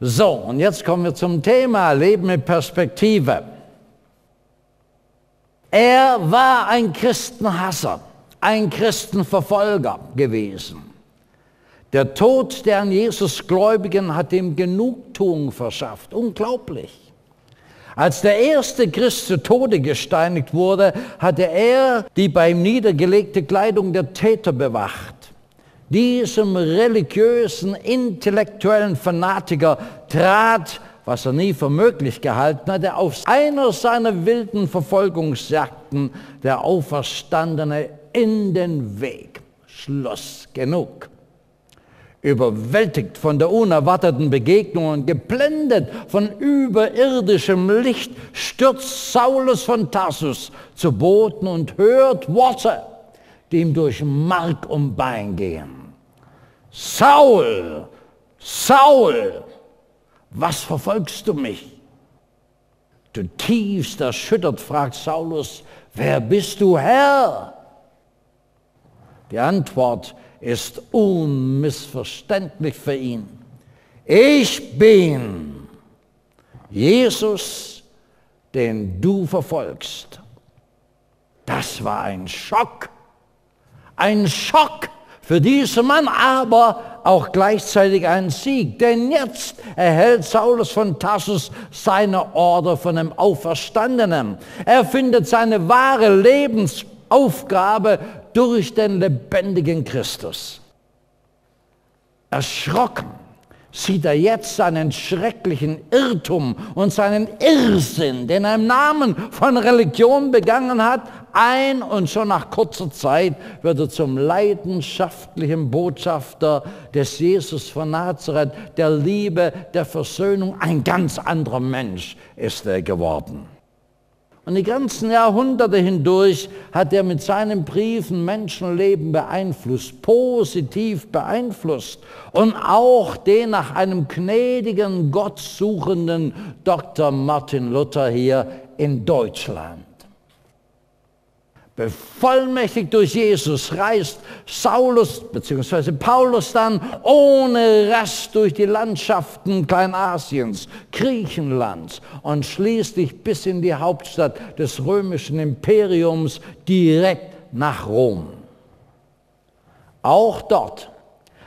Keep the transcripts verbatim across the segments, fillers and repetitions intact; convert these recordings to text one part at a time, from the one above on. So, und jetzt kommen wir zum Thema Leben mit Perspektive. Er war ein Christenhasser, ein Christenverfolger gewesen. Der Tod der an Jesus Gläubigen hat ihm Genugtuung verschafft. Unglaublich. Als der erste Christ zu Tode gesteinigt wurde, hatte er die bei ihm niedergelegte Kleidung der Täter bewacht. Diesem religiösen, intellektuellen Fanatiker trat, was er nie für möglich gehalten hatte, auf einer seiner wilden Verfolgungsjagden der Auferstandene in den Weg. Schluss, genug. Überwältigt von der unerwarteten Begegnung und geblendet von überirdischem Licht, stürzt Saulus von Tarsus zu Boden und hört Worte, die ihm durch Mark und Bein gehen. Saul, Saul, was verfolgst du mich? Zutiefst erschüttert fragt Saulus, wer bist du, Herr? Die Antwort ist unmissverständlich für ihn. Ich bin Jesus, den du verfolgst. Das war ein Schock. Ein Schock für diesen Mann, aber auch gleichzeitig ein Sieg. Denn jetzt erhält Saulus von Tarsus seine Order von dem Auferstandenen. Er findet seine wahre Lebensaufgabe durch den lebendigen Christus. Erschrocken sieht er jetzt seinen schrecklichen Irrtum und seinen Irrsinn, den er im Namen von Religion begangen hat, ein, und schon nach kurzer Zeit wird er zum leidenschaftlichen Botschafter des Jesus von Nazareth, der Liebe, der Versöhnung. Ein ganz anderer Mensch ist er geworden. Und die ganzen Jahrhunderte hindurch hat er mit seinen Briefen Menschenleben beeinflusst, positiv beeinflusst und auch den nach einem gnädigen, Gott suchenden Doktor Martin Luther hier in Deutschland. Bevollmächtigt durch Jesus reist Saulus bzw. Paulus dann ohne Rast durch die Landschaften Kleinasiens, Griechenlands und schließlich bis in die Hauptstadt des römischen Imperiums, direkt nach Rom. Auch dort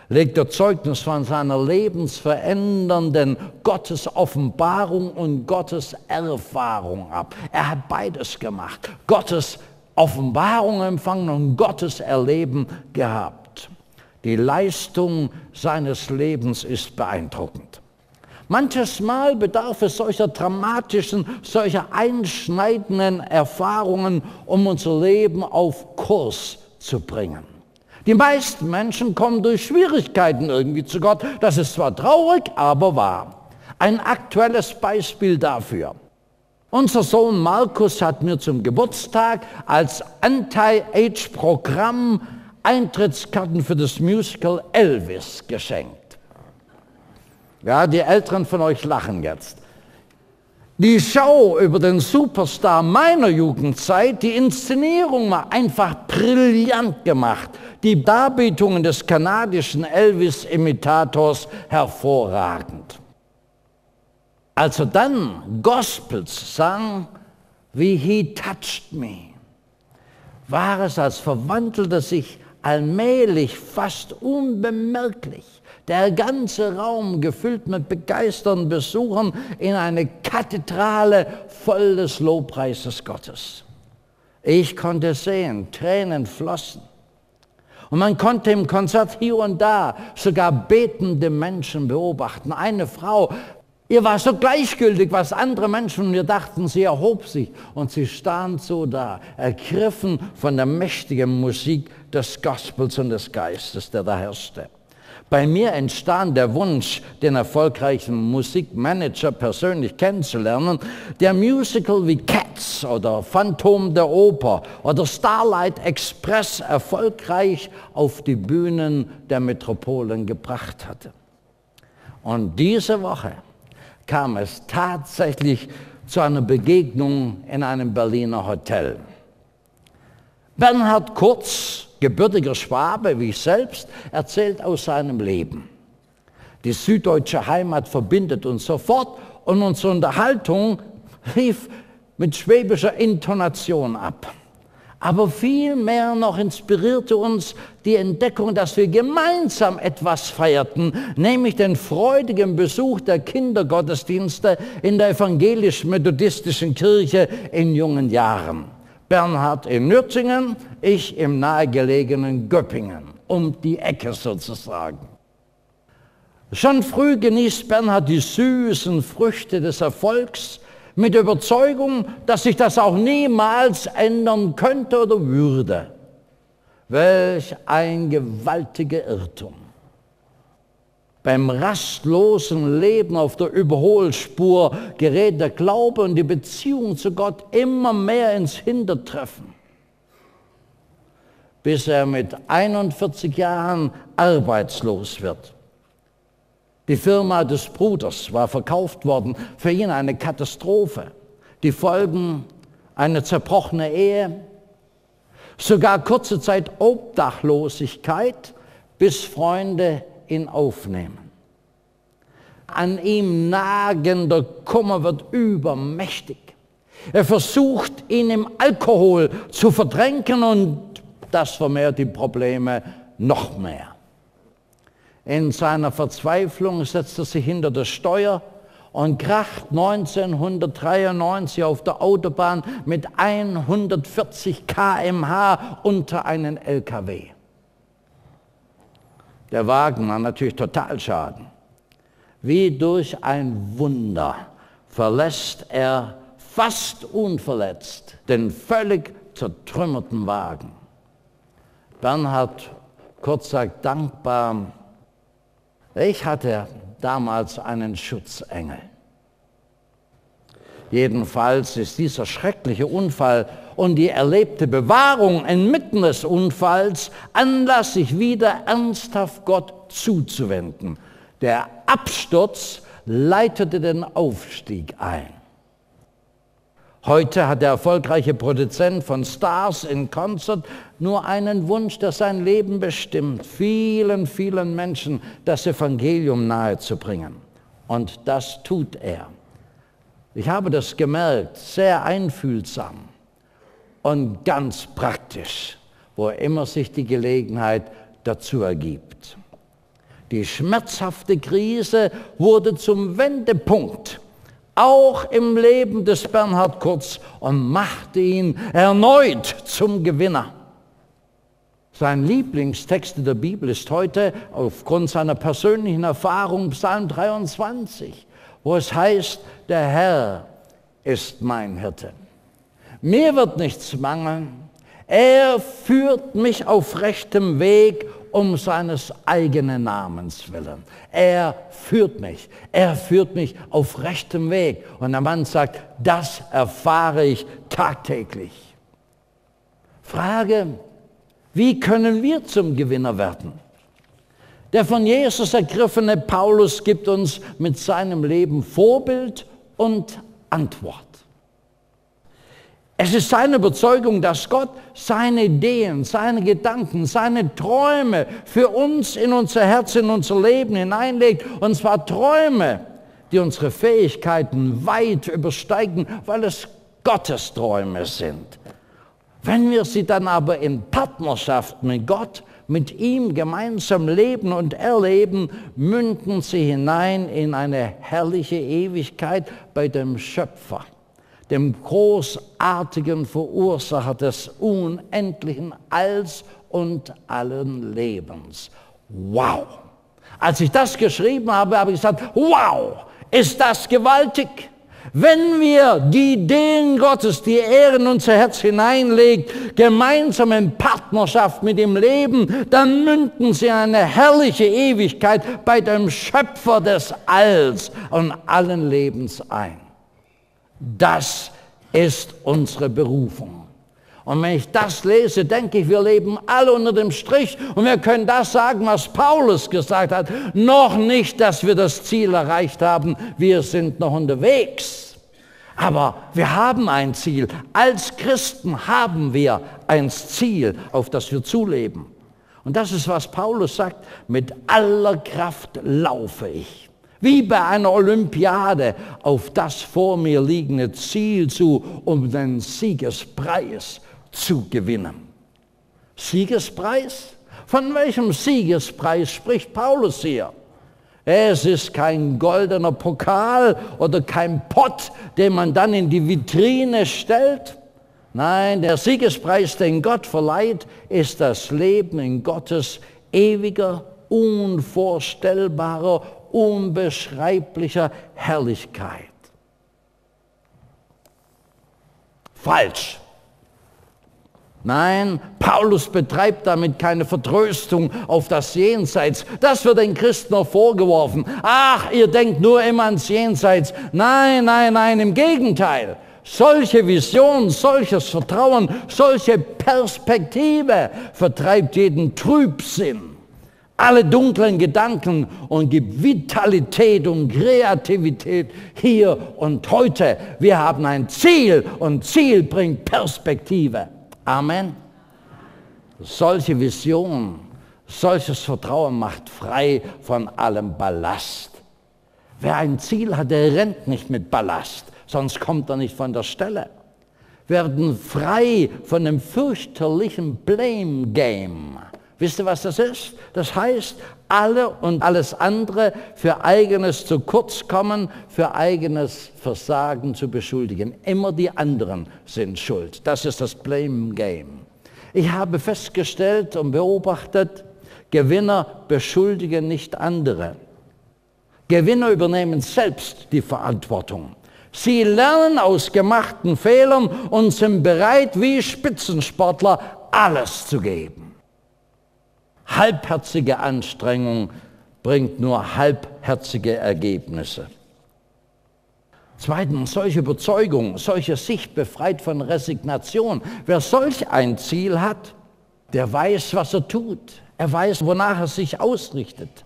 legt er Zeugnis von seiner lebensverändernden Gottesoffenbarung und Gotteserfahrung ab. Er hat beides gemacht. Gottes Offenbarung empfangen und Gottes Erleben gehabt. Die Leistung seines Lebens ist beeindruckend. Manches Mal bedarf es solcher dramatischen, solcher einschneidenden Erfahrungen, um unser Leben auf Kurs zu bringen. Die meisten Menschen kommen durch Schwierigkeiten irgendwie zu Gott. Das ist zwar traurig, aber wahr. Ein aktuelles Beispiel dafür. Unser Sohn Markus hat mir zum Geburtstag als Anti-Age-Programm Eintrittskarten für das Musical Elvis geschenkt. Ja, die Älteren von euch lachen jetzt. Die Show über den Superstar meiner Jugendzeit, die Inszenierung war einfach brillant gemacht. Die Darbietungen des kanadischen Elvis-Imitators hervorragend. Als er dann Gospels sang, wie He Touched Me, war es, als verwandelte sich allmählich, fast unbemerklich, der ganze Raum, gefüllt mit begeisterten Besuchern, in eine Kathedrale voll des Lobpreises Gottes. Ich konnte sehen, Tränen flossen. Und man konnte im Konzert hier und da sogar betende Menschen beobachten. Eine Frau, ihr war so gleichgültig, was andere Menschen, und wir dachten, sie erhob sich und sie stand so da, ergriffen von der mächtigen Musik des Gospels und des Geistes, der da herrschte. Bei mir entstand der Wunsch, den erfolgreichen Musikmanager persönlich kennenzulernen, der Musical wie Cats oder Phantom der Oper oder Starlight Express erfolgreich auf die Bühnen der Metropolen gebracht hatte. Und diese Woche kam es tatsächlich zu einer Begegnung in einem Berliner Hotel. Bernhard Kurz, gebürtiger Schwabe wie ich selbst, erzählt aus seinem Leben. Die süddeutsche Heimat verbindet uns sofort und unsere Unterhaltung rief mit schwäbischer Intonation ab. Aber vielmehr noch inspirierte uns die Entdeckung, dass wir gemeinsam etwas feierten, nämlich den freudigen Besuch der Kindergottesdienste in der evangelisch-methodistischen Kirche in jungen Jahren. Bernhard in Nürtingen, ich im nahegelegenen Göppingen, um die Ecke sozusagen. Schon früh genießt Bernhard die süßen Früchte des Erfolgs, mit der Überzeugung, dass sich das auch niemals ändern könnte oder würde. Welch ein gewaltiger Irrtum. Beim rastlosen Leben auf der Überholspur gerät der Glaube und die Beziehung zu Gott immer mehr ins Hintertreffen. Bis er mit einundvierzig Jahren arbeitslos wird. Die Firma des Bruders war verkauft worden, für ihn eine Katastrophe. Die Folgen, eine zerbrochene Ehe, sogar kurze Zeit Obdachlosigkeit, bis Freunde ihn aufnehmen. An ihm nagender Kummer wird übermächtig. Er versucht, ihn im Alkohol zu verdrängen und das vermehrt die Probleme noch mehr. In seiner Verzweiflung setzt er sich hinter das Steuer und kracht neunzehnhundertdreiundneunzig auf der Autobahn mit hundertvierzig Kilometer pro Stunde unter einen L K W. Der Wagen war natürlich Totalschaden. Wie durch ein Wunder verlässt er fast unverletzt den völlig zertrümmerten Wagen. Bernhard Kurz sagt dankbar: Ich hatte damals einen Schutzengel. Jedenfalls ist dieser schreckliche Unfall und die erlebte Bewahrung inmitten des Unfalls Anlass, sich wieder ernsthaft Gott zuzuwenden. Der Absturz leitete den Aufstieg ein. Heute hat der erfolgreiche Produzent von Stars in Concert nur einen Wunsch, der sein Leben bestimmt, vielen, vielen Menschen das Evangelium nahezubringen. Und das tut er. Ich habe das gemerkt, sehr einfühlsam und ganz praktisch, wo immer sich die Gelegenheit dazu ergibt. Die schmerzhafte Krise wurde zum Wendepunkt, auch im Leben des Bernhard Kurz, und machte ihn erneut zum Gewinner. Sein Lieblingstext in der Bibel ist heute aufgrund seiner persönlichen Erfahrung Psalm dreiundzwanzig, wo es heißt, der Herr ist mein Hirte. Mir wird nichts mangeln, er führt mich auf rechtem Weg um seines eigenen Namens willen. Er führt mich, er führt mich auf rechtem Weg. Und der Mann sagt, das erfahre ich tagtäglich. Frage, wie können wir zum Gewinner werden? Der von Jesus ergriffene Paulus gibt uns mit seinem Leben Vorbild und Antwort. Es ist seine Überzeugung, dass Gott seine Ideen, seine Gedanken, seine Träume für uns in unser Herz, in unser Leben hineinlegt. Und zwar Träume, die unsere Fähigkeiten weit übersteigen, weil es Gottes Träume sind. Wenn wir sie dann aber in Partnerschaft mit Gott, mit ihm gemeinsam leben und erleben, münden sie hinein in eine herrliche Ewigkeit bei dem Schöpfer, dem großartigen Verursacher des unendlichen Alls und allen Lebens. Wow! Als ich das geschrieben habe, habe ich gesagt, wow, ist das gewaltig! Wenn wir die Ideen Gottes, die er in unser Herz hineinlegt, gemeinsam in Partnerschaft mit ihm leben, dann münden sie in eine herrliche Ewigkeit bei dem Schöpfer des Alls und allen Lebens ein. Das ist unsere Berufung. Und wenn ich das lese, denke ich, wir leben alle unter dem Strich und wir können das sagen, was Paulus gesagt hat. Noch nicht, dass wir das Ziel erreicht haben, wir sind noch unterwegs. Aber wir haben ein Ziel. Als Christen haben wir ein Ziel, auf das wir zuleben. Und das ist, was Paulus sagt, mit aller Kraft laufe ich, wie bei einer Olympiade, auf das vor mir liegende Ziel zu, um den Siegespreis zu gewinnen. Siegespreis? Von welchem Siegespreis spricht Paulus hier? Es ist kein goldener Pokal oder kein Pott, den man dann in die Vitrine stellt. Nein, der Siegespreis, den Gott verleiht, ist das Leben in Gottes ewiger, unvorstellbarer, unbeschreiblicher Herrlichkeit. Falsch. Nein, Paulus betreibt damit keine Vertröstung auf das Jenseits. Das wird den Christen noch vorgeworfen. Ach, ihr denkt nur immer ans Jenseits. Nein, nein, nein, im Gegenteil. Solche Vision, solches Vertrauen, solche Perspektive vertreibt jeden Trübsinn, alle dunklen Gedanken und gibt Vitalität und Kreativität hier und heute. Wir haben ein Ziel und Ziel bringt Perspektive. Amen. Solche Vision, solches Vertrauen macht frei von allem Ballast. Wer ein Ziel hat, der rennt nicht mit Ballast, sonst kommt er nicht von der Stelle. Wir werden frei von dem fürchterlichen Blame Game. Wisst ihr, was das ist? Das heißt, alle und alles andere für eigenes zu kurz kommen, für eigenes Versagen zu beschuldigen. Immer die anderen sind schuld. Das ist das Blame Game. Ich habe festgestellt und beobachtet, Gewinner beschuldigen nicht andere. Gewinner übernehmen selbst die Verantwortung. Sie lernen aus gemachten Fehlern und sind bereit, wie Spitzensportler, alles zu geben. Halbherzige Anstrengung bringt nur halbherzige Ergebnisse. Zweitens, solche Überzeugung, solche Sicht befreit von Resignation. Wer solch ein Ziel hat, der weiß, was er tut. Er weiß, wonach er sich ausrichtet.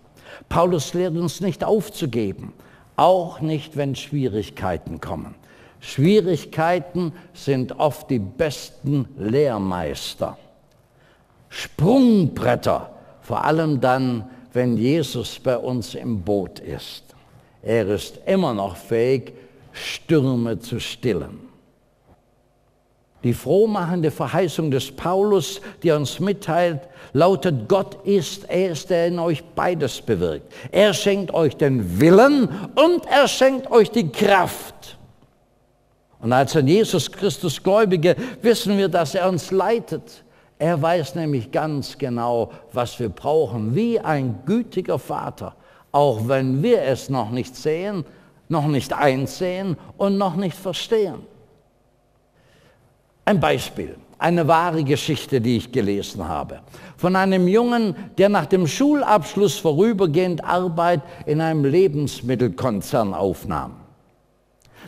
Paulus lehrt uns nicht aufzugeben, auch nicht, wenn Schwierigkeiten kommen. Schwierigkeiten sind oft die besten Lehrmeister. Sprungbretter, vor allem dann, wenn Jesus bei uns im Boot ist. Er ist immer noch fähig, Stürme zu stillen. Die frohmachende Verheißung des Paulus, die uns mitteilt, lautet, Gott ist es, der in euch beides bewirkt. Er schenkt euch den Willen und er schenkt euch die Kraft. Und als an Jesus Christus Gläubige wissen wir, dass er uns leitet. Er weiß nämlich ganz genau, was wir brauchen, wie ein gütiger Vater, auch wenn wir es noch nicht sehen, noch nicht einsehen und noch nicht verstehen. Ein Beispiel, eine wahre Geschichte, die ich gelesen habe, von einem Jungen, der nach dem Schulabschluss vorübergehend Arbeit in einem Lebensmittelkonzern aufnahm.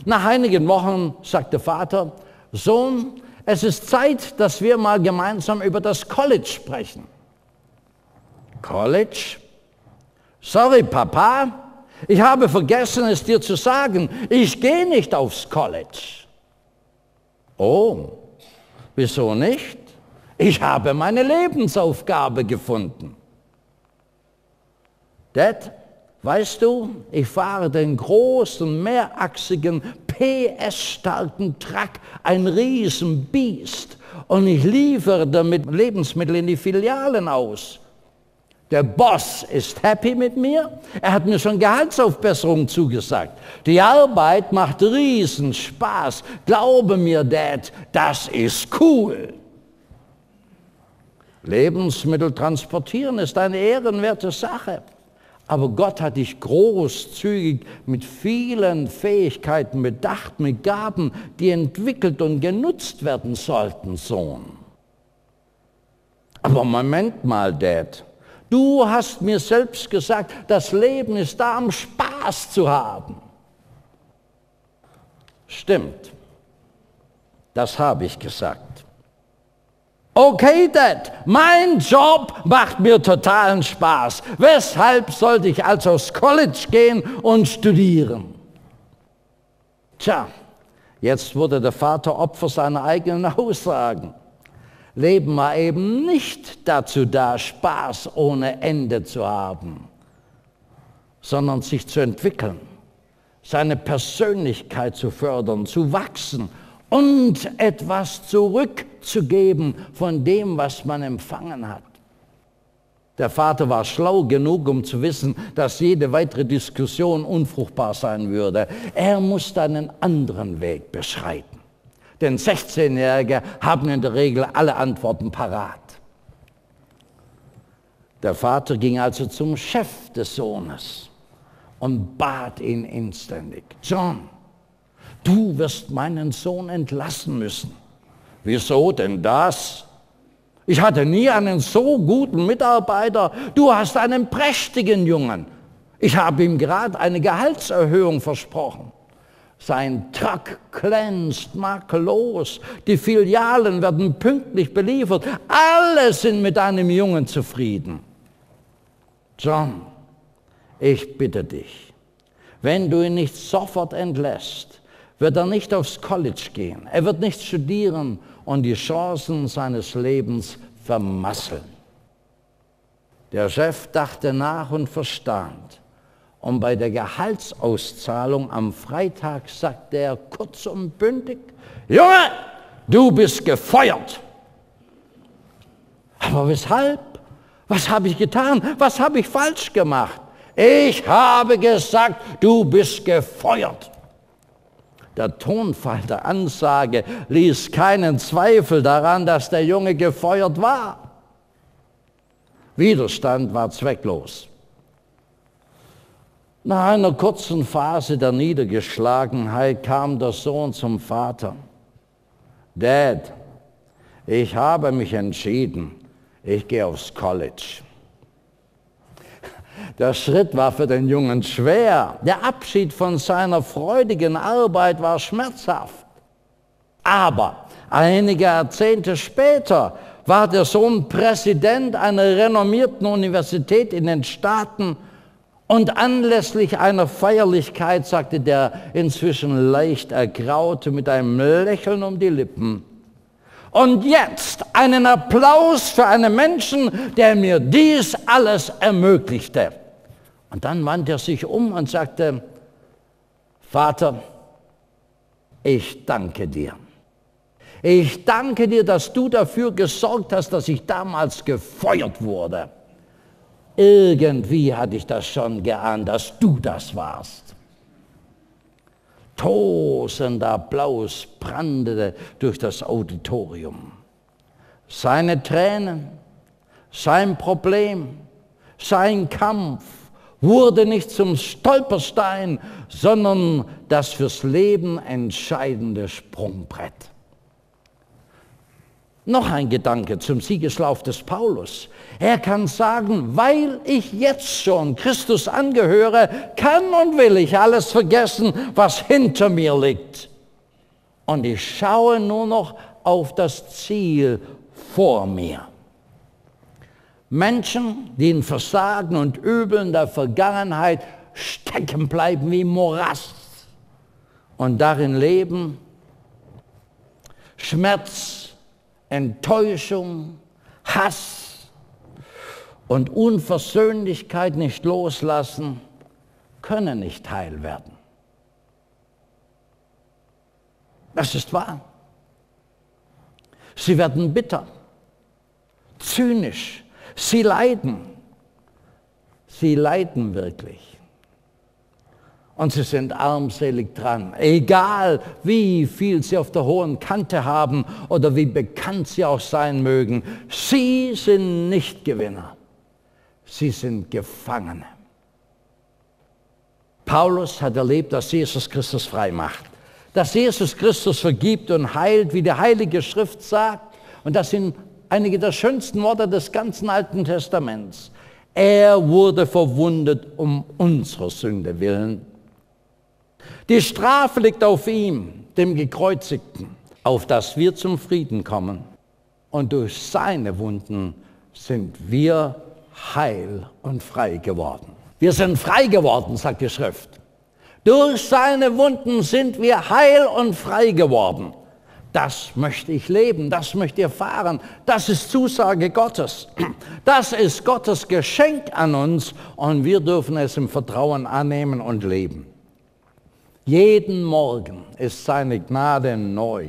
Nach einigen Wochen sagte Vater, Sohn, es ist Zeit, dass wir mal gemeinsam über das College sprechen. College? Sorry, Papa, ich habe vergessen, es dir zu sagen. Ich gehe nicht aufs College. Oh, wieso nicht? Ich habe meine Lebensaufgabe gefunden. Dad, weißt du, ich fahre den großen, mehrachsigen, P S-starken Truck, ein Riesenbiest, und ich liefere damit Lebensmittel in die Filialen aus. Der Boss ist happy mit mir, er hat mir schon Gehaltsaufbesserung zugesagt. Die Arbeit macht Riesenspaß, glaube mir, Dad, das ist cool. Lebensmittel transportieren ist eine ehrenwerte Sache. Aber Gott hat dich großzügig mit vielen Fähigkeiten bedacht, mit Gaben, die entwickelt und genutzt werden sollten, Sohn. Aber Moment mal, Dad, du hast mir selbst gesagt, das Leben ist da, um Spaß zu haben. Stimmt, das habe ich gesagt. Okay, Dad, mein Job macht mir totalen Spaß. Weshalb sollte ich also aufs College gehen und studieren? Tja, jetzt wurde der Vater Opfer seiner eigenen Aussagen. Leben war eben nicht dazu da, Spaß ohne Ende zu haben, sondern sich zu entwickeln, seine Persönlichkeit zu fördern, zu wachsen und etwas zurückzugeben von dem, was man empfangen hat. Der Vater war schlau genug, um zu wissen, dass jede weitere Diskussion unfruchtbar sein würde. Er musste einen anderen Weg beschreiten. Denn sechzehnjährige haben in der Regel alle Antworten parat. Der Vater ging also zum Chef des Sohnes und bat ihn inständig: John, du wirst meinen Sohn entlassen müssen. Wieso denn das? Ich hatte nie einen so guten Mitarbeiter. Du hast einen prächtigen Jungen. Ich habe ihm gerade eine Gehaltserhöhung versprochen. Sein Truck glänzt makellos. Die Filialen werden pünktlich beliefert. Alle sind mit einem Jungen zufrieden. John, ich bitte dich, wenn du ihn nicht sofort entlässt, wird er nicht aufs College gehen. Er wird nicht studieren und die Chancen seines Lebens vermasseln. Der Chef dachte nach und verstand. Und bei der Gehaltsauszahlung am Freitag sagte er kurz und bündig: Junge, du bist gefeuert. Aber weshalb? Was habe ich getan? Was habe ich falsch gemacht? Ich habe gesagt, du bist gefeuert. Der Tonfall der Ansage ließ keinen Zweifel daran, dass der Junge gefeuert war. Widerstand war zwecklos. Nach einer kurzen Phase der Niedergeschlagenheit kam der Sohn zum Vater. Dad, ich habe mich entschieden, ich gehe aufs College. Der Schritt war für den Jungen schwer. Der Abschied von seiner freudigen Arbeit war schmerzhaft. Aber einige Jahrzehnte später war der Sohn Präsident einer renommierten Universität in den Staaten und anlässlich einer Feierlichkeit sagte der inzwischen leicht Ergraute mit einem Lächeln um die Lippen: Und jetzt einen Applaus für einen Menschen, der mir dies alles ermöglichte. Und dann wandte er sich um und sagte: Vater, ich danke dir. Ich danke dir, dass du dafür gesorgt hast, dass ich damals gefeuert wurde. Irgendwie hatte ich das schon geahnt, dass du das warst. Tosender Applaus brandete durch das Auditorium. Seine Tränen, sein Problem, sein Kampf wurde nicht zum Stolperstein, sondern das fürs Leben entscheidende Sprungbrett. Noch ein Gedanke zum Siegeslauf des Paulus. Er kann sagen, weil ich jetzt schon Christus angehöre, kann und will ich alles vergessen, was hinter mir liegt. Und ich schaue nur noch auf das Ziel vor mir. Menschen, die in Versagen und Übeln der Vergangenheit stecken bleiben wie Morast und darin leben, Schmerz, Enttäuschung, Hass und Unversöhnlichkeit nicht loslassen, können nicht heil werden. Das ist wahr. Sie werden bitter, zynisch, sie leiden. Sie leiden wirklich. Und sie sind armselig dran, egal wie viel sie auf der hohen Kante haben oder wie bekannt sie auch sein mögen. Sie sind nicht Gewinner, sie sind Gefangene. Paulus hat erlebt, dass Jesus Christus frei macht, dass Jesus Christus vergibt und heilt, wie die Heilige Schrift sagt. Und das sind einige der schönsten Worte des ganzen Alten Testaments. Er wurde verwundet um unserer Sünde willen. Die Strafe liegt auf ihm, dem Gekreuzigten, auf dass wir zum Frieden kommen. Und durch seine Wunden sind wir heil und frei geworden. Wir sind frei geworden, sagt die Schrift. Durch seine Wunden sind wir heil und frei geworden. Das möchte ich leben, das möchte ich erfahren. Das ist Zusage Gottes. Das ist Gottes Geschenk an uns und wir dürfen es im Vertrauen annehmen und leben. Jeden Morgen ist seine Gnade neu.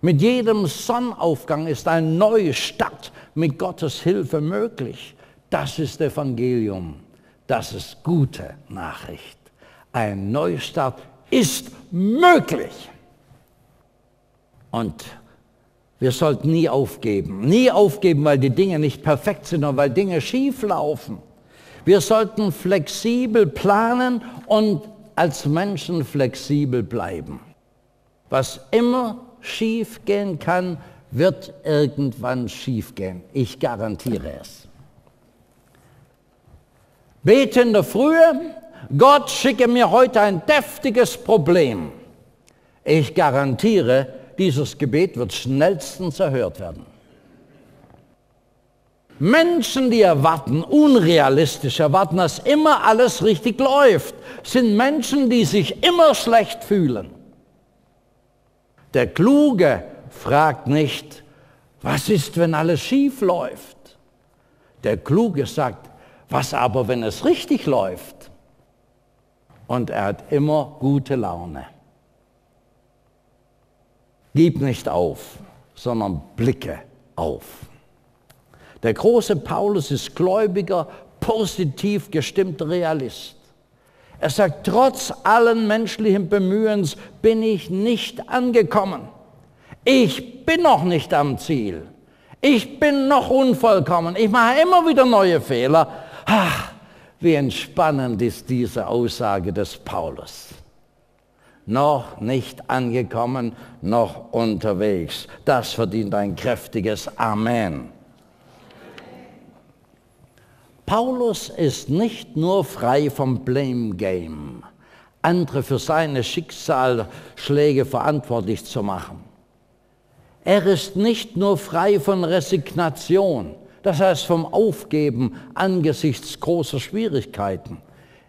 Mit jedem Sonnenaufgang ist ein neuer Start mit Gottes Hilfe möglich. Das ist Evangelium. Das ist gute Nachricht. Ein Neustart ist möglich. Und wir sollten nie aufgeben. Nie aufgeben, weil die Dinge nicht perfekt sind und weil Dinge schief laufen. Wir sollten flexibel planen und als Menschen flexibel bleiben. Was immer schief gehen kann, wird irgendwann schief gehen. Ich garantiere es. Bete in der Frühe, Gott, schicke mir heute ein deftiges Problem. Ich garantiere, dieses Gebet wird schnellstens erhört werden. Menschen, die erwarten, unrealistisch erwarten, dass immer alles richtig läuft, sind Menschen, die sich immer schlecht fühlen. Der Kluge fragt nicht, was ist, wenn alles schief läuft? Der Kluge sagt, was aber, wenn es richtig läuft? Und er hat immer gute Laune. Gib nicht auf, sondern blicke auf. Der große Paulus ist gläubiger, positiv gestimmter Realist. Er sagt, trotz allen menschlichen Bemühens bin ich nicht angekommen. Ich bin noch nicht am Ziel. Ich bin noch unvollkommen. Ich mache immer wieder neue Fehler. Ach, wie entspannend ist diese Aussage des Paulus. Noch nicht angekommen, noch unterwegs. Das verdient ein kräftiges Amen. Paulus ist nicht nur frei vom Blame Game, andere für seine Schicksalsschläge verantwortlich zu machen. Er ist nicht nur frei von Resignation, das heißt vom Aufgeben angesichts großer Schwierigkeiten.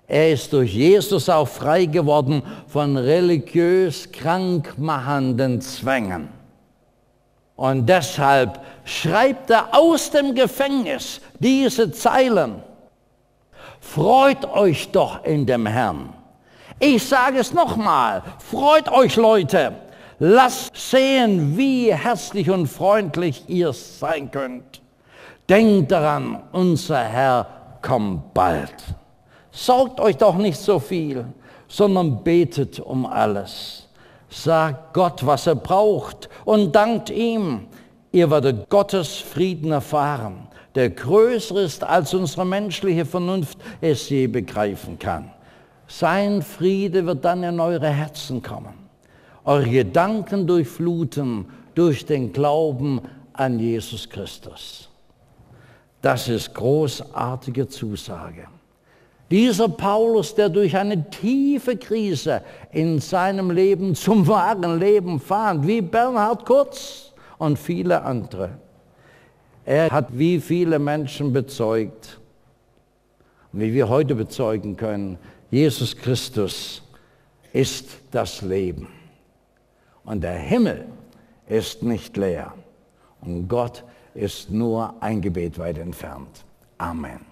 Er ist durch Jesus auch frei geworden von religiös krankmachenden Zwängen. Und deshalb schreibt er aus dem Gefängnis diese Zeilen. Freut euch doch in dem Herrn. Ich sage es nochmal, freut euch Leute. Lasst sehen, wie herzlich und freundlich ihr sein könnt. Denkt daran, unser Herr kommt bald. Sorgt euch doch nicht so viel, sondern betet um alles. Sagt Gott, was er braucht und dankt ihm. Ihr werdet Gottes Frieden erfahren, der größer ist, als unsere menschliche Vernunft es je begreifen kann. Sein Friede wird dann in eure Herzen kommen, eure Gedanken durchfluten durch den Glauben an Jesus Christus. Das ist großartige Zusage. Dieser Paulus, der durch eine tiefe Krise in seinem Leben zum wahren Leben fand, wie Bernhard Kurz und viele andere. Er hat wie viele Menschen bezeugt, wie wir heute bezeugen können, Jesus Christus ist das Leben. Und der Himmel ist nicht leer. Und Gott ist nur ein Gebet weit entfernt. Amen.